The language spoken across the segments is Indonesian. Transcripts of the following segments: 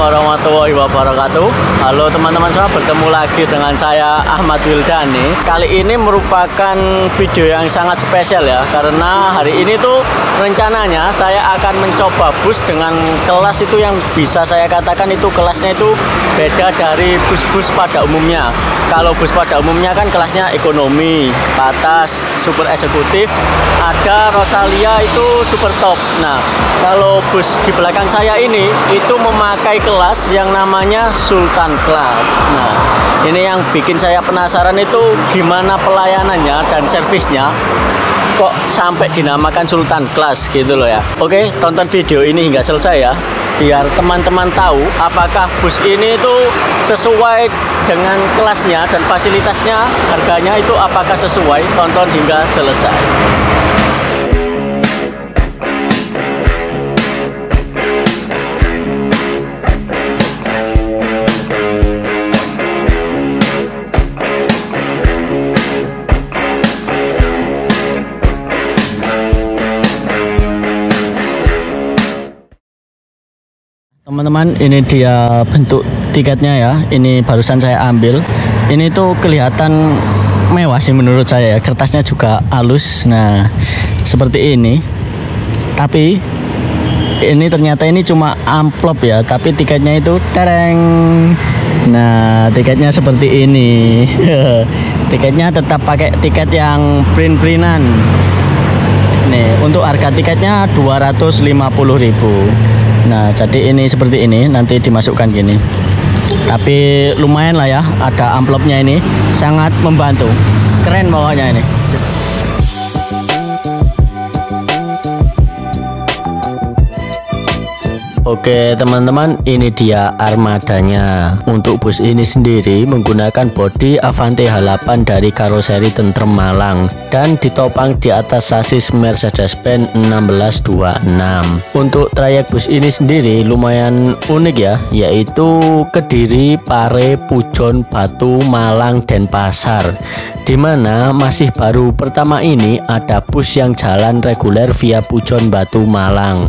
warahmatullahi wabarakatuh. Halo teman-teman semua, bertemu lagi dengan saya Ahmad Wildani. Kali ini merupakan video yang sangat spesial ya, karena hari ini tuh rencananya saya akan mencoba bus dengan kelas itu yang bisa saya katakan itu kelasnya itu beda dari bus-bus pada umumnya. Kalau bus pada umumnya kan kelasnya ekonomi, atas, super eksekutif, ada Rosalia itu super top. Nah, kalau bus di belakang saya ini itu memakai kelas yang namanya Sultan Class. Nah, ini yang bikin saya penasaran itu gimana pelayanannya dan servisnya kok sampai dinamakan Sultan Class gitu loh ya. Oke, tonton video ini hingga selesai ya, biar teman-teman tahu apakah bus ini itu sesuai dengan kelasnya dan fasilitasnya, harganya itu apakah sesuai. Tonton hingga selesai. Teman-teman, ini dia bentuk tiketnya ya. Ini barusan saya ambil. Ini tuh kelihatan mewah sih menurut saya ya. Kertasnya juga halus. Nah, seperti ini. Tapi ini ternyata ini cuma amplop ya, tapi tiketnya itu tereng. Nah, tiketnya seperti ini. Tiketnya tetap pakai tiket yang print-printan. Nih, untuk harga tiketnya 250.000. Nah, jadi ini seperti ini, nanti dimasukkan gini. Tapi lumayan lah ya, ada amplopnya ini, sangat membantu. Keren pokoknya ini. Oke teman-teman, ini dia armadanya. Untuk bus ini sendiri menggunakan bodi Avante H8 dari Karoseri Tentrem Malang dan ditopang di atas sasis Mercedes-Benz 1626. Untuk trayek bus ini sendiri lumayan unik ya, yaitu Kediri, Pare, Pujon, Batu, Malang, Denpasar. Dimana masih baru pertama ini ada bus yang jalan reguler via Pujon, Batu, Malang.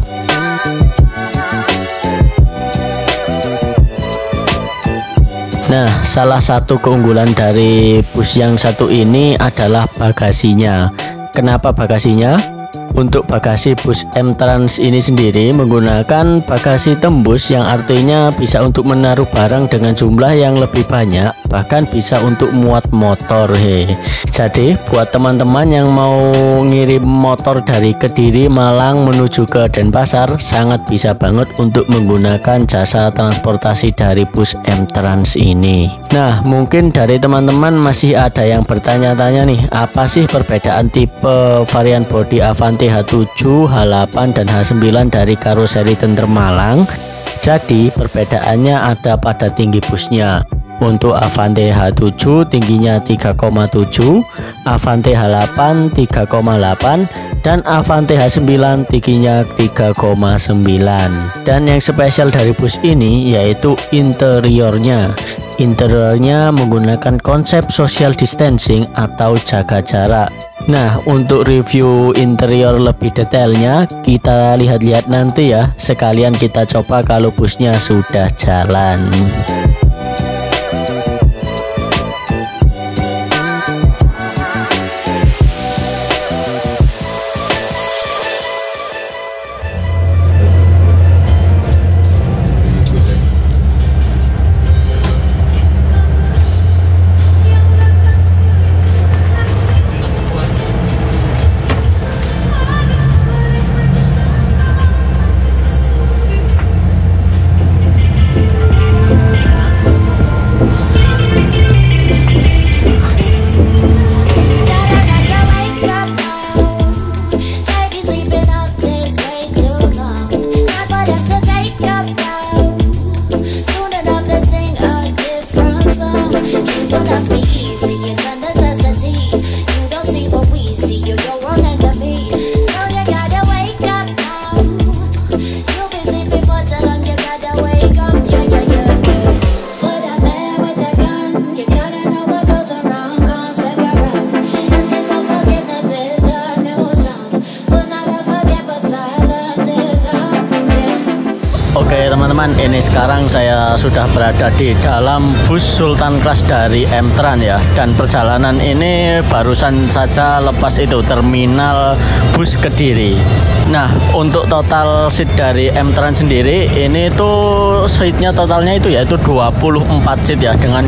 Nah, salah satu keunggulan dari bus yang satu ini adalah bagasinya. Kenapa bagasinya? Untuk bagasi bus Mtrans ini sendiri menggunakan bagasi tembus yang artinya bisa untuk menaruh barang dengan jumlah yang lebih banyak, bahkan bisa untuk muat motor. Jadi buat teman-teman yang mau ngirim motor dari Kediri, Malang menuju ke Denpasar, sangat bisa banget untuk menggunakan jasa transportasi dari bus Mtrans ini. Nah, mungkin dari teman-teman masih ada yang bertanya-tanya nih, apa sih perbedaan tipe varian bodi Avante H7, H8, dan H9 dari Karoseri Tentrem Malang? Jadi perbedaannya ada pada tinggi busnya. Untuk Avante H7 tingginya 3,7, Avante H8 3,8, dan Avante H9 tingginya 3,9. Dan yang spesial dari bus ini yaitu interiornya. Interiornya menggunakan konsep social distancing atau jaga jarak. Nah, untuk review interior lebih detailnya kita lihat-lihat nanti ya, sekalian kita coba kalau busnya sudah jalan. Oke teman-teman, ini sekarang saya sudah berada di dalam bus Sultan Class dari Mtrans ya. Dan perjalanan ini barusan saja lepas itu terminal bus Kediri. Nah, untuk total seat dari Mtrans sendiri, ini tuh seatnya totalnya itu yaitu 24 seat ya. Dengan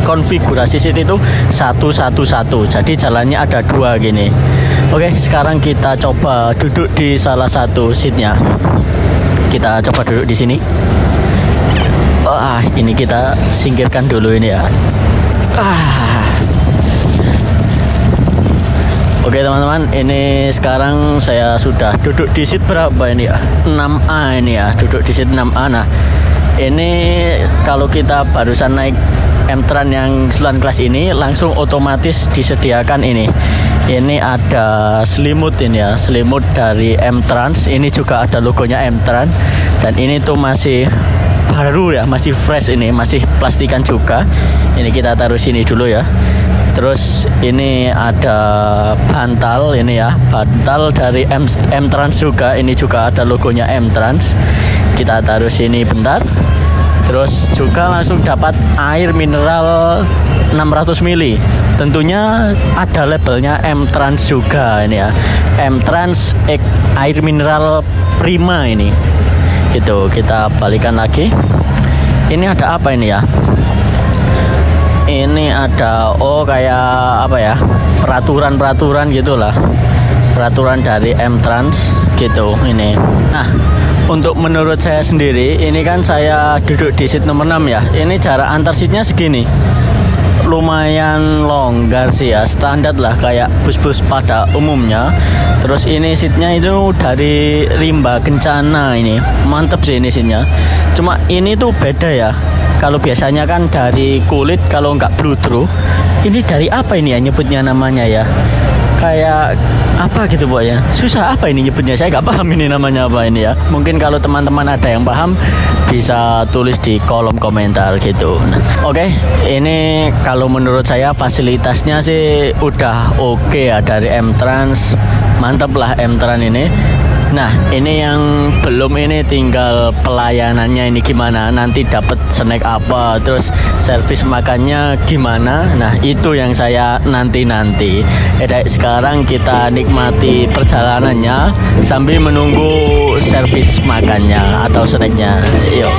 konfigurasi seat itu 111. Jadi jalannya ada dua gini. Oke, sekarang kita coba duduk di salah satu seatnya. Kita coba duduk di sini. Ini kita singkirkan dulu ini ya. Oke teman-teman, ini sekarang saya sudah duduk di seat berapa ini ya? 6A ini ya, duduk di seat 6A. Nah, ini kalau kita barusan naik Mtrans yang Sultan Class ini, langsung otomatis disediakan ini. Ini ada selimut ini ya, selimut dari Mtrans. Ini juga ada logonya Mtrans. Dan ini tuh masih baru ya, masih fresh ini, masih plastikan juga. Ini kita taruh sini dulu ya. Terus ini ada bantal ini ya, bantal dari Mtrans juga. Ini juga ada logonya Mtrans. Kita taruh sini bentar. Terus juga langsung dapat air mineral 600 ml. Tentunya ada labelnya Mtrans juga ini ya. Mtrans air mineral prima ini. Gitu, kita balikan lagi. Ini ada apa ini ya? Ini ada kayak apa ya? Peraturan-peraturan gitulah. Peraturan dari Mtrans gitu ini. Nah, untuk menurut saya sendiri, ini kan saya duduk di seat nomor 6 ya. Ini jarak antar seatnya segini. Lumayan longgar sih ya, standar lah kayak bus-bus pada umumnya. Terus ini seatnya itu dari rimba kencana ini. Mantep sih ini seatnya. Cuma ini tuh beda ya. Kalau biasanya kan dari kulit, kalau nggak blue through. Ini dari apa ini ya nyebutnya namanya ya? Kayak apa gitu Pak ya, susah apa ini nyebutnya, saya nggak paham ini namanya apa ini ya. Mungkin kalau teman-teman ada yang paham bisa tulis di kolom komentar gitu. Nah, oke, ini kalau menurut saya fasilitasnya sih udah oke ya dari Mtrans. Mantep lah Mtrans ini. Nah, ini yang belum ini tinggal pelayanannya ini gimana, nanti dapat snack apa, terus servis makannya gimana. Nah, itu yang saya nanti-nanti. Sekarang kita nikmati perjalanannya sambil menunggu servis makannya atau snacknya. Yuk.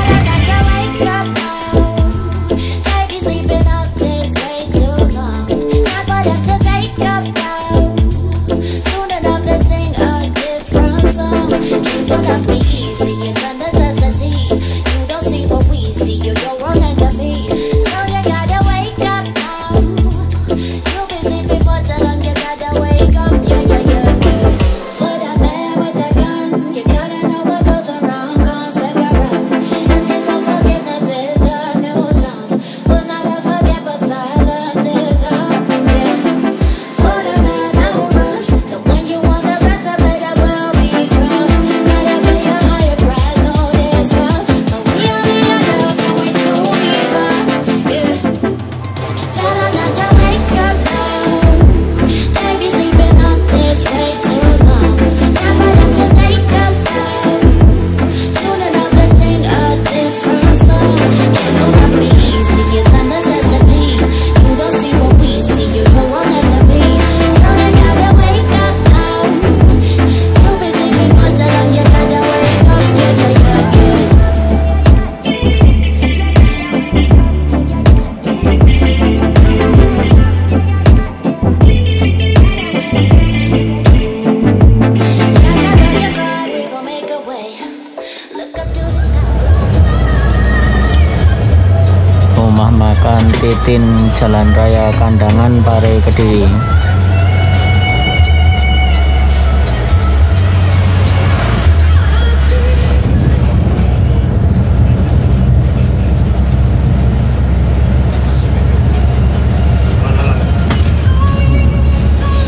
Titin Jalan Raya Kandangan Pare Kediri.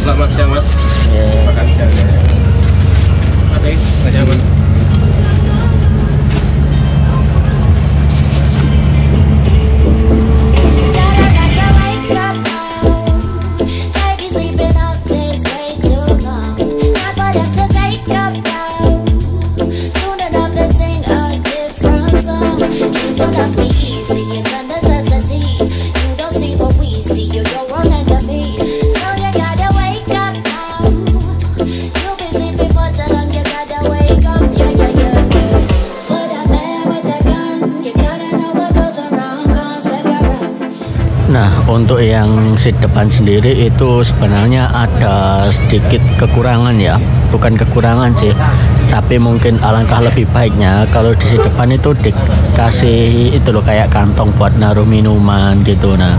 Selamat siang Mas. Makan siang ya. Masih? Masih Mas. Untuk yang seat depan sendiri itu sebenarnya ada sedikit kekurangan ya, bukan kekurangan sih, tapi mungkin alangkah lebih baiknya kalau di seat depan itu dikasih itu loh kayak kantong buat naruh minuman gitu. Nah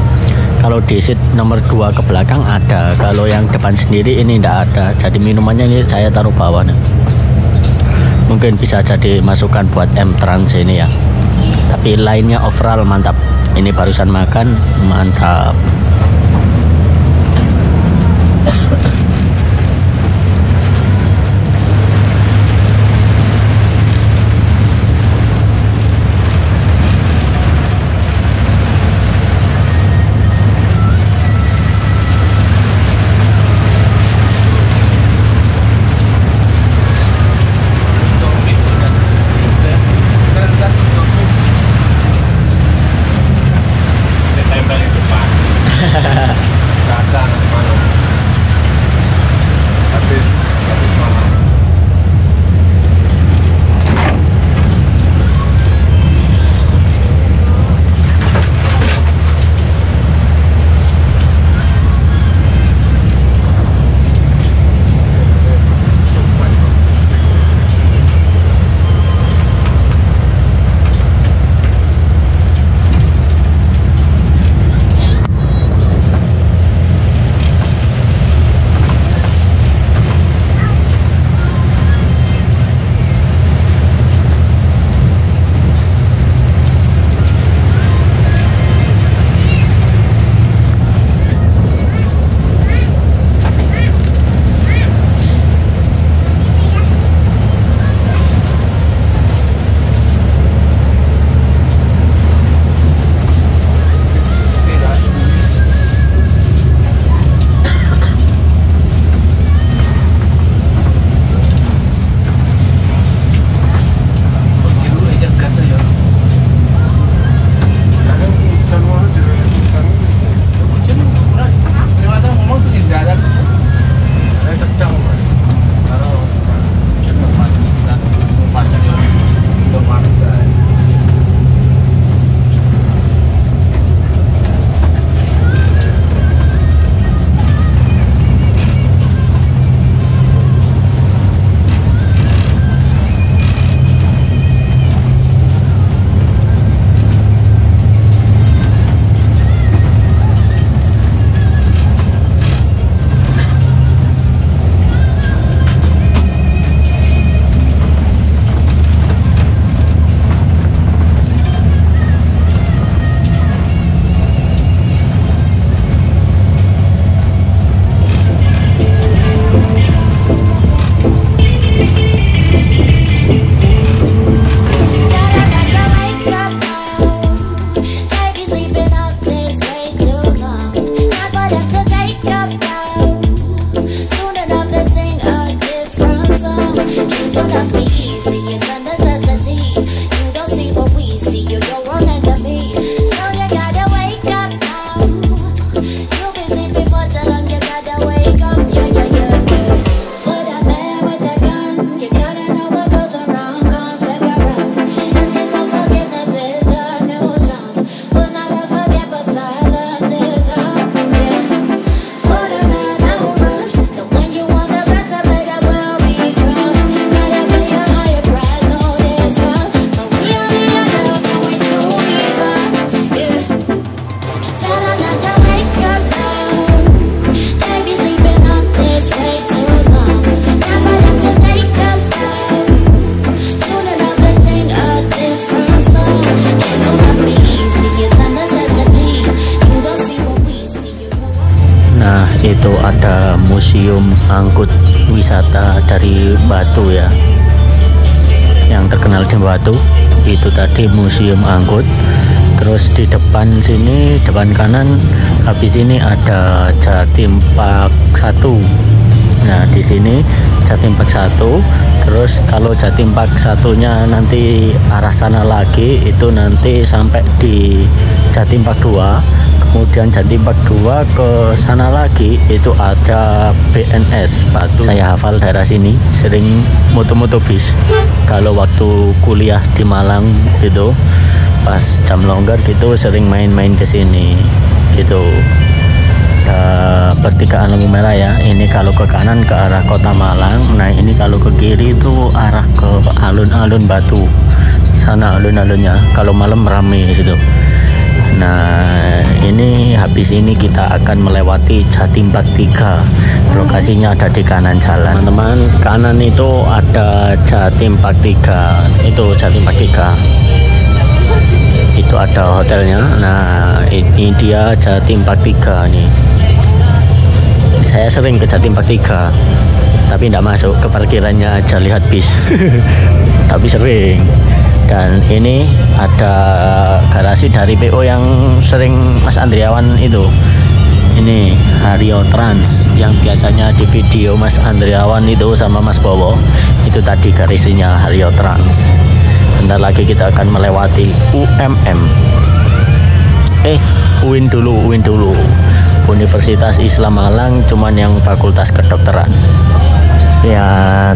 kalau di seat nomor 2 ke belakang ada, kalau yang depan sendiri ini tidak ada, jadi minumannya ini saya taruh bawah nih. Mungkin bisa jadi masukan buat Mtrans ini ya. Tapi lainnya overall mantap. Ini barusan makan, mantap. Itu ada museum angkut wisata dari Batu ya, yang terkenal di Batu itu tadi museum angkut. Terus di depan sini, depan kanan habis ini ada Jatim Park 1. Nah di sini Jatim Park 1, terus kalau Jatim Park 1-nya nanti arah sana lagi itu nanti sampai di Jatim Park 2. Kemudian Jatim Park 2 ke sana lagi itu ada BNS Batu. Saya hafal daerah sini, sering moto-moto bis. Kalau waktu kuliah di Malang gitu, pas jam longgar gitu sering main-main ke sini. gitu. Ketika lampu merah ya, ini kalau ke kanan ke arah Kota Malang, nah ini kalau ke kiri itu arah ke alun-alun Batu. Sana alun-alunnya, kalau malam ramai di situ. Nah, ini habis ini kita akan melewati Jatim Park 3. Lokasinya ada di kanan jalan. Teman-teman, kanan itu ada Jatim Park 3. Itu Jatim Park 3. Itu ada hotelnya. Nah, ini dia Jatim Park 3 nih. Saya sering ke Jatim Park 3, tapi tidak masuk ke parkirannya aja lihat bis. Tapi sering. Dan ini ada garasi dari PO yang sering Mas Andriawan itu. Ini Harya Trans yang biasanya di video Mas Andriawan itu sama Mas Bowo. Itu tadi garasinya Harya Trans. Bentar lagi kita akan melewati UMM. UIN dulu, UIN dulu. Universitas Islam Malang, cuman yang Fakultas Kedokteran. Ya,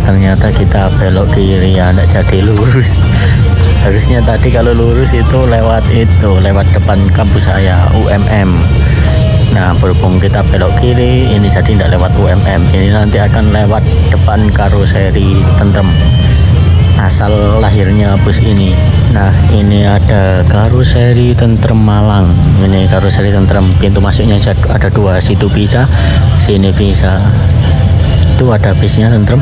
ternyata kita belok kiri ya, tidak jadi lurus. Harusnya tadi kalau lurus itu, lewat depan kampus saya, UMM. Nah, berhubung kita belok kiri, ini jadi tidak lewat UMM. Ini nanti akan lewat depan Karoseri Tentrem, asal lahirnya bus ini. Nah, ini ada Karoseri Tentrem Malang. Ini Karoseri Tentrem, pintu masuknya ada dua, situ bisa, sini bisa. Itu ada bisnya Tentrem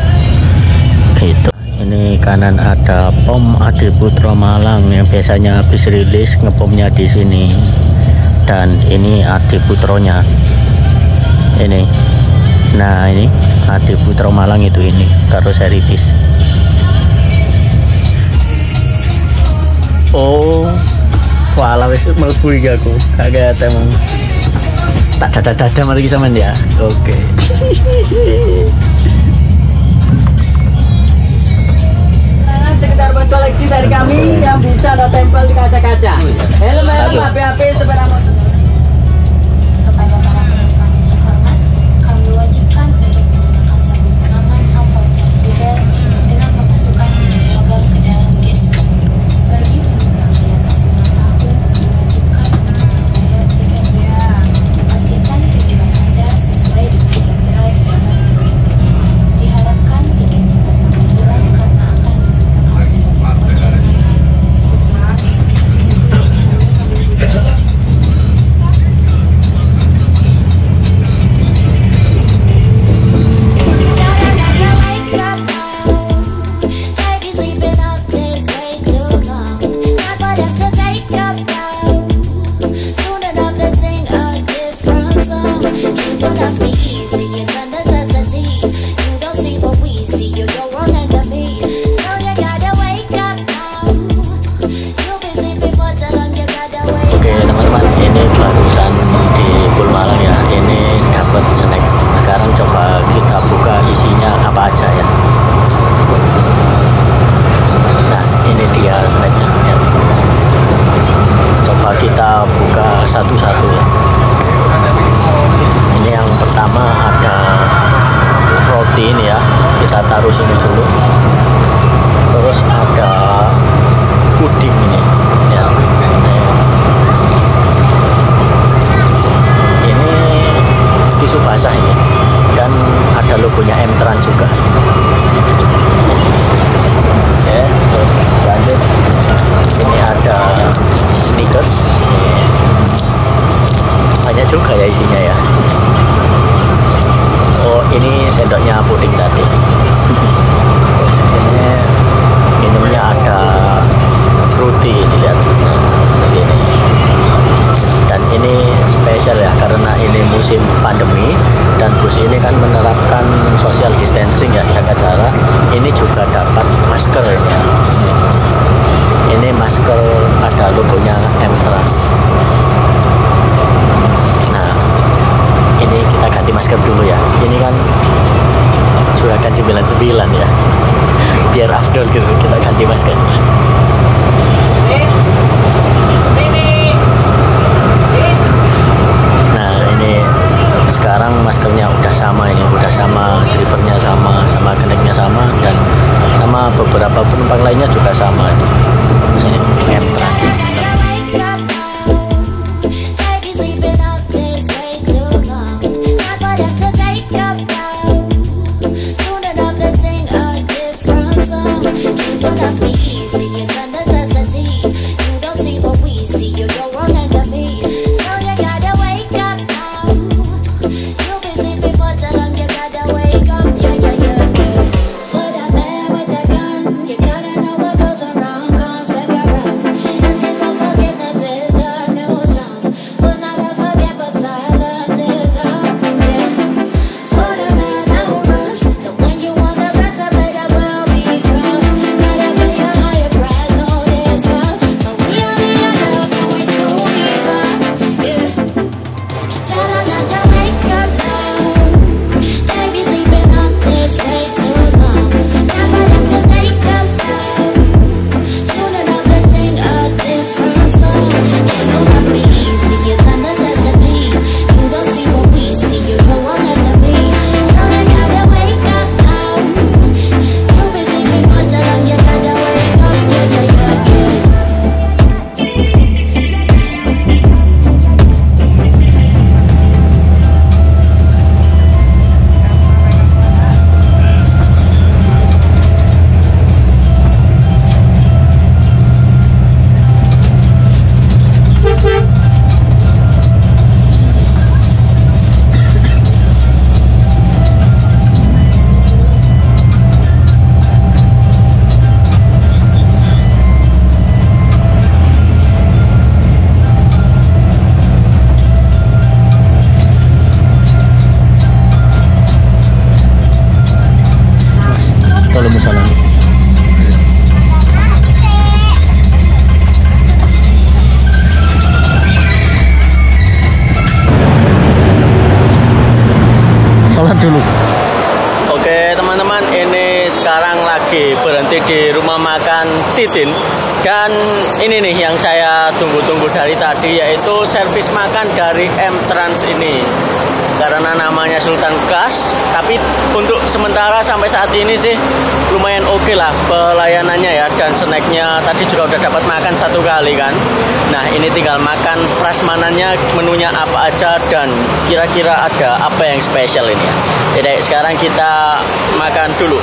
gitu. Ini kanan ada pom Adi Putra Malang yang biasanya habis rilis ngepomnya di sini. Dan ini Adi Putronya ini. Nah, ini Adi Putra Malang itu, ini karoseri bis. Oh, walau wis mlebu iki aku. Kaget emang. Tak dadah-dadah mari kita main ya. Oke. Nah, sekedar buat koleksi dari kami yang bisa ada tempel di kaca-kaca. Helm, HP, sepeda motor. Kepada para penumpang yang terhormat, kami diwajibkan untuk menggunakan sabuk pengaman atau safety belt dengan memasukkan ujung logam ke dalam gesket. Bagi penumpang di atas 5 tahun, diwajibkan untuk membayar tiket. Pastikan tujuan Anda sesuai dengan tertera dalam tiket. Diharapkan tiket cepat sampai hilang karena akan digunakan sebagai voucher untuk pemesanan. Mtrans. Titin. Dan ini nih yang saya tunggu-tunggu dari tadi, yaitu servis makan dari Mtrans ini. Karena namanya Sultan Class, tapi untuk sementara sampai saat ini sih lumayan oke lah pelayanannya ya. Dan snacknya tadi juga udah dapat makan satu kali kan. Nah ini tinggal makan prasmanannya, menunya apa aja dan kira-kira ada apa yang spesial ini ya. Jadi sekarang kita makan dulu.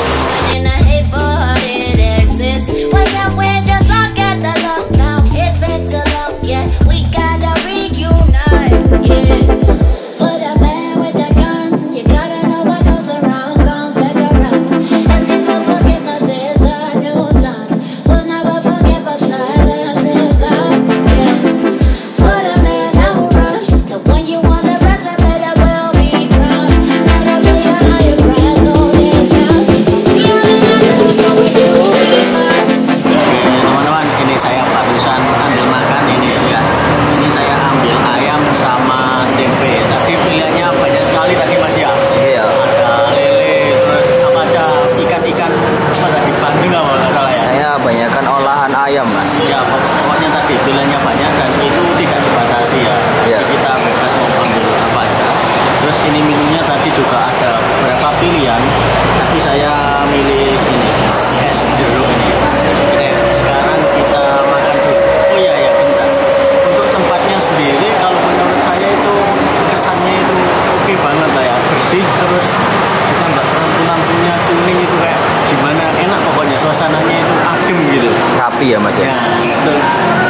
Iya mas ya.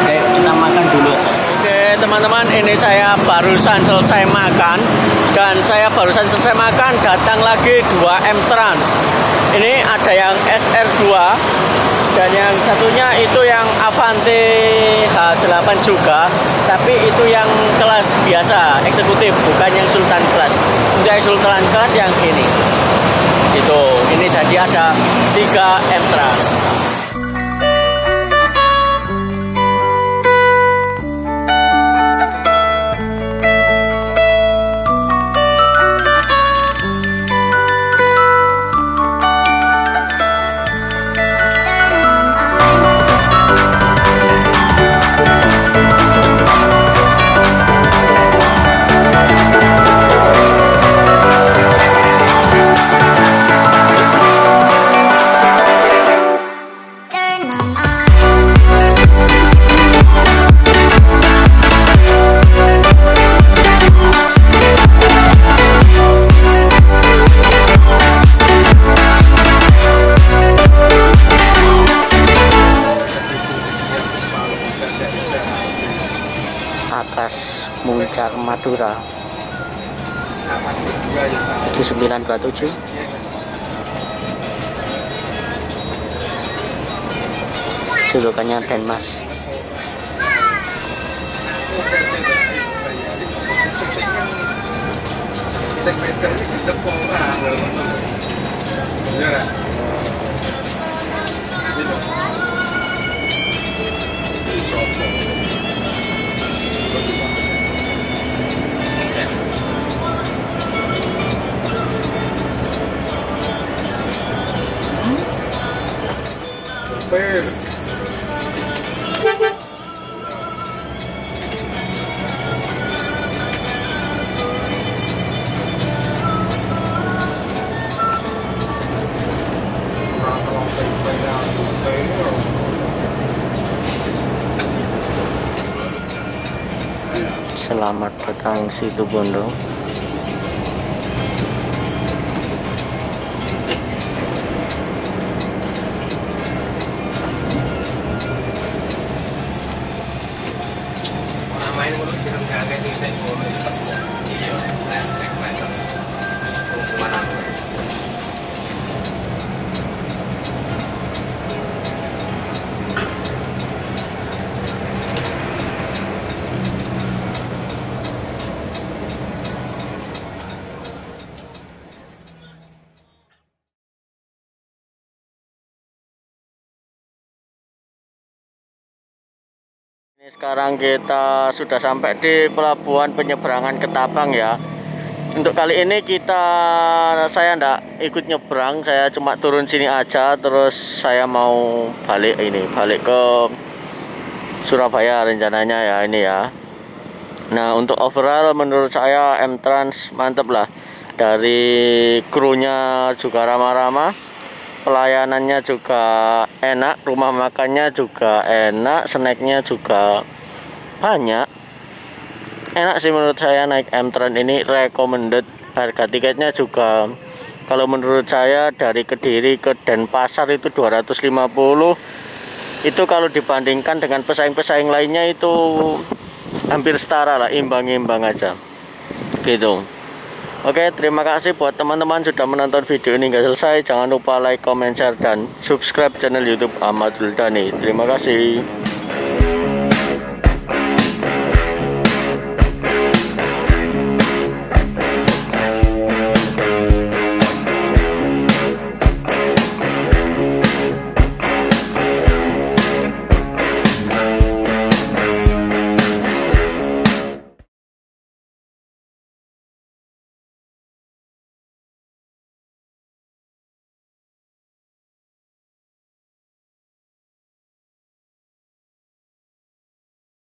Kayak kita makan dulu aja. Oke teman-teman, ini saya barusan selesai makan datang lagi 2 Mtrans. Ini ada yang SR2 dan yang satunya itu yang Avante H8 juga, tapi itu yang kelas biasa eksekutif, bukan yang Sultan Class. Untuk Sultan Class yang ini, itu ini jadi ada 3 Mtrans. Puncak Madura 7927. Julukannya Denmas. Selamat datang situ Bondo. Sekarang kita sudah sampai di pelabuhan penyeberangan Ketapang ya. Untuk kali ini saya ndak ikut nyebrang, saya cuma turun sini aja, terus saya mau balik ke Surabaya rencananya ya ini ya. Nah, untuk overall menurut saya Mtrans mantep lah. Dari krunya juga ramah-ramah, pelayanannya juga enak, rumah makannya juga enak, snacknya juga banyak. Enak sih menurut saya naik Mtrans ini, recommended. Harga tiketnya juga kalau menurut saya dari Kediri ke Denpasar itu 250. Itu kalau dibandingkan dengan pesaing-pesaing lainnya itu hampir setara lah, imbang-imbang aja gitu. Oke, terima kasih buat teman-teman sudah menonton video ini hingga selesai. Jangan lupa like, comment, share, dan subscribe channel YouTube Ahmad Wildani. Terima kasih.